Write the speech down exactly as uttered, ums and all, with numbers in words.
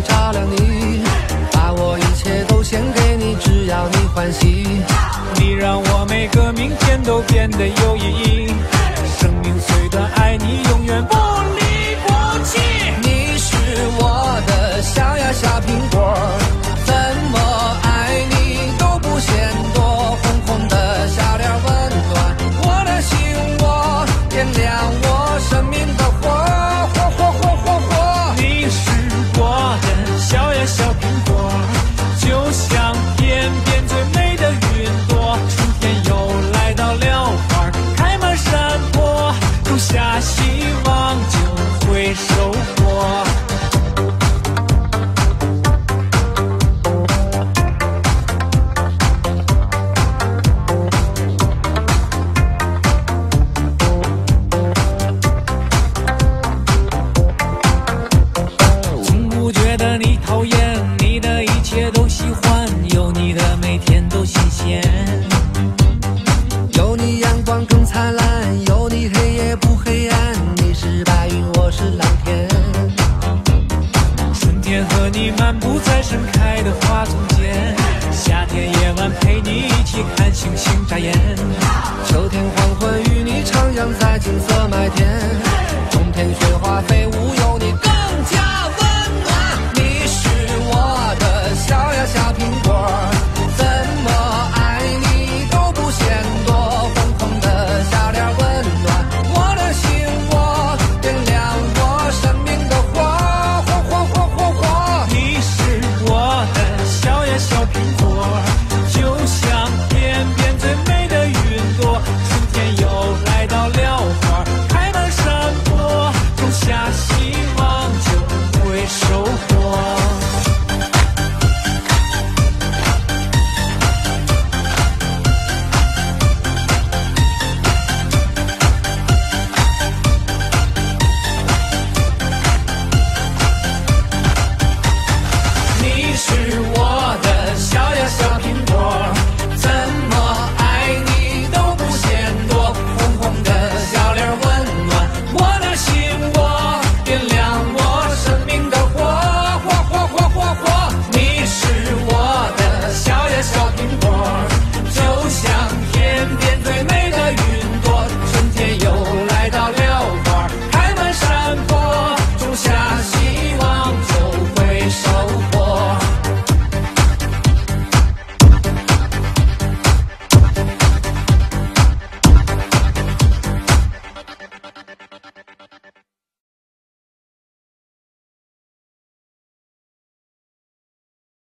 会照亮你，把我一切都献给你，只要你欢喜。你让我每个明天都变得有意义，生命虽短，爱你永远不离不弃。你是我的小呀小苹果，怎么爱你都不嫌多，红红的小脸温暖我的心窝，点亮我生命的火。 小呀小苹果，就像天边最美的云朵。春天又来到了，花开满山坡，种下希望就会收获。秋天黄昏与你徜徉在金色麦田。